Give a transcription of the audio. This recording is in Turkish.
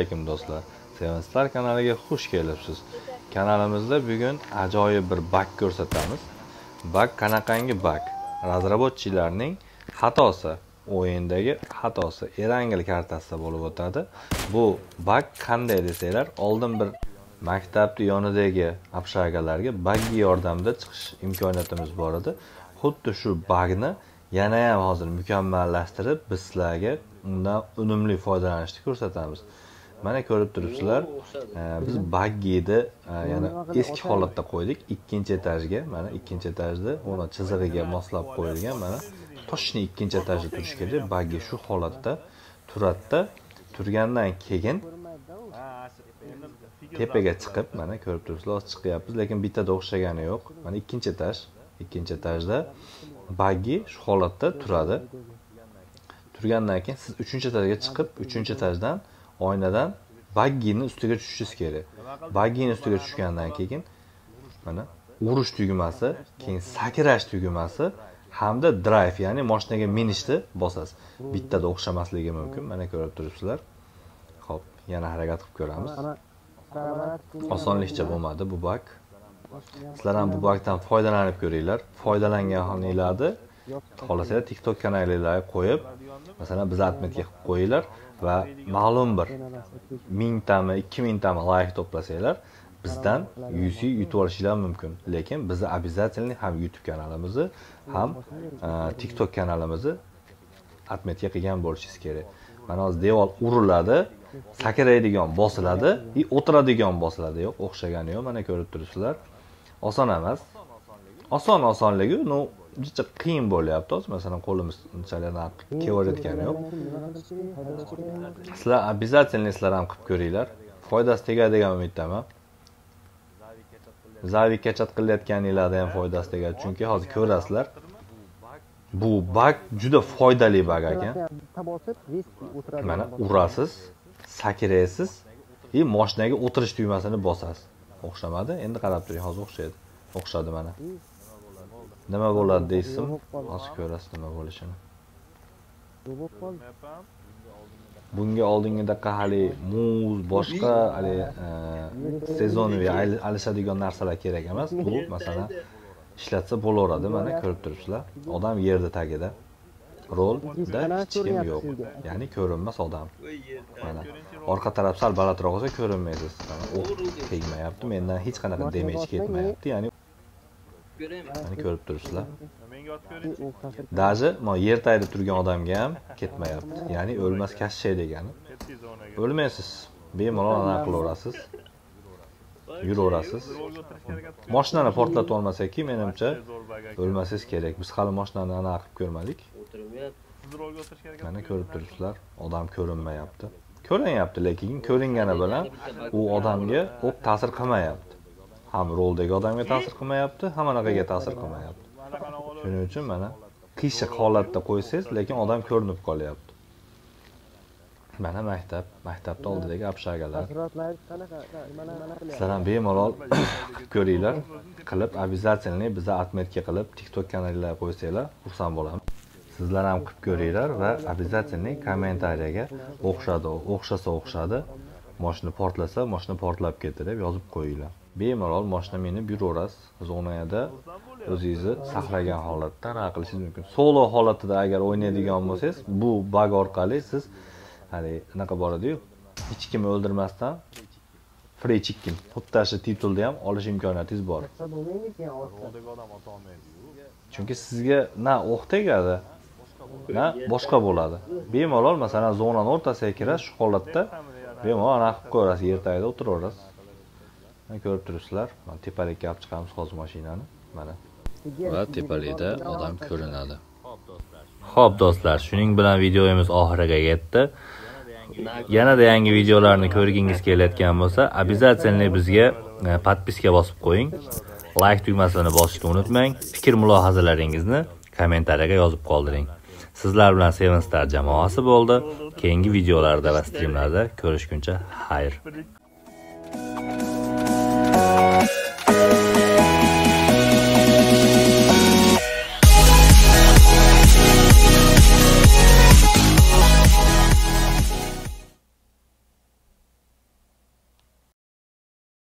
Assalomu alaykum do'stlar. Seven Star kanaliga xush kelibsiz. Kanalimizda bugun ajoyib bir bag ko'rsatamiz. Bag qanaqangi bag? Razrabotchilarning xatosi, o'yindagi xatosi, erangil kartasida bo'lib o'tadi. Bu bag qanday desanglar, oldin bir maktabning yonidagi abshagalarga baggi yordamida chiqish imkoniyatimiz bor edi. Xuddi shu bagni yana hozir mukammallashtirib biz sizlarga undan unumli foydalanishni ko'rsatamiz. Mana ko'rib turibsizlar, biz Baggi'ni yana eski holatda qo'ydik, 2-etajga. Mana 2-etajda ona chizig'iga moslab qo'yilgan, mana toshni 2-etajda turish kerak. Baggi shu holatda Turatda turgandan keyin tepaga chiqib, mana ko'rib turibsizlar, chiqyapmiz, lekin bittada o'xshagani yo'q. Mana 2-etaj, 2-etajda Baggi shu holatda turadi. Türgandan keyin siz 3-etajga chiqib, 3-etajdan oynadan Baggi'ni ustiga tushishingiz kerak. Baggi'ni ustiga tushgandan keyin mana urish tugmasi, keyin sakrash tugmasi hamda drive, ya'ni mashinaga minishni bosasiz. Bittada o'xshamasligi mumkin. Mana ko'rib turibsizlar. Xo'p, yana harakat qilib ko'ramiz. Osonlikcha bo'lmadi bu bag. Sizlar ham bu bagdan foydalanib ko'ringlar. Foydalangan holingizda xohlasangiz TikTok kanalingizga qo'yib, masalan, biz adminga qo'yib qo'yinglar va ma'lum bir 1000 tami, 2000 tami like to'plasanglar, bizdan 100 yutib olishingiz mumkin. Lekin bizni obязательно ham YouTube kanalimizni, ham TikTok kanalimizni adminga qilgan bo'lishingiz kerak. Mana hozir devor uriladi, sakraydigan bosiladi, o'tiradigan bosiladi, yo'q, o'xshagani yo'q. Mana ko'rib turibsizlar. Oson emas. Osonligi no juda qiyin bo'lyapti. Masalan, qo'limiz unchalar kelayotgani yo'q. Sizlar obязательно sizlar ham qilib ko'ringlar. Foydasi tegadigan umiddaman. Zavikka chat qilayotganingizda ham foydasi tegadi, chunki hozir ko'rasizlar. Bu bag juda foydali bag ekan. Mana urasiz, sakraysiz, mashinaga o'tirish tugmasini bosasiz. O'xshamadi? Endi qarab turing, hozir o'xshaydi. O'xshadi mana. Nima bo'ladi deysizmi? Hozir ko'rasiz nima bo'lishini. Bunga oldingidagi hali muz, boshqa hali sezonaviy alishadigan narsalar kerak emas. Bu masalan ishlatsa bo'laveradi. Mana ko'rib turibsizlar. Odam yerda tagida. Rolda hech kim yo'q. Ya'ni ko'rinmas odam. Mana orqa taraf sal balandroq bo'lsa ko'rinmaysiz. O'q tegmayapti. Mendan hech qanaqa damage ketmayapti. Ya'ni yani ko'rib turibsizlar. Daji mana yer tagida turgan odamga ham ketmayapti. Ya'ni o'lmas kashshay degani. O'lmaysiz. Bemalol ana qilaverasiz. Yuraverasiz. Mashinani portlatib olmasaki, menimcha o'lmasangiz kerak. Biz hali mashinani ana qilib ko'rmadik. Mana ko'rib turibsizlar, odam ko'rinmayapti. Ko'rinyapti, lekin ko'ringani bilan u odamga o'q ta'sir qilmayapti. Ham roldagi odamga ta'sir qilmayapti, ham anaqaga ta'sir qilmayapti. Shuning uchun mana qishiq holatda qo'ysangiz, lekin odam ko'rinib qolyapti. Mana maktabda oldidagi abshagalar. Sizlar ham bemalol ko'ringlar, qilib obязательно biza admetga qilib TikTok kanaliga qo'ysanglar, xursand bo'laman. Sizlar ham qilib ko'ringlar va obязательно kommentariyaga o'xshasa o'xshadi, mashina portlab ketirib yozib qo'yinglar. Bemalol mashina minib yuraverasiz. Zonada o'zingizni saqlagan holatda harakat qilishingiz mumkin. Solo holatida agar o'ynaydigan bo'lsangiz, bu bag orqali siz hali anaqa boradi-yu, hech kimni o'ldirmasdan free chicken, xuttashi titulni ham olish imkoniyatingiz bor. Chunki sizga na o'q tegadi, na boshqa bo'ladi. Bemalol masalan zonaning o'rtasiga kirasiz, shu holatda bemalol anaqa qilib ko'rasiz, yer tagida o'tiraverasiz. Ko'rib turibsizlar, mana tepalikka olib chiqamiz hozir mashinani. Mana va tepalikda odam ko'rinadi. Xo'p do'stlar, shuning bilan videomiz oxiriga yetdi. Yanada yangi videolarni ko'rgingiz kelayotgan bo'lsa, obязательно bizga podpiska bosib qo'ying. Like tugmasini bosishni unutmang. Fikr mulohazalaringizni kommentariyaga yozib qoldiring. Sizlar bilan Seven Star jamoasi bo'ldi. Keyingi videolarda va streamlarda ko'rishguncha xayr.